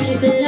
is love.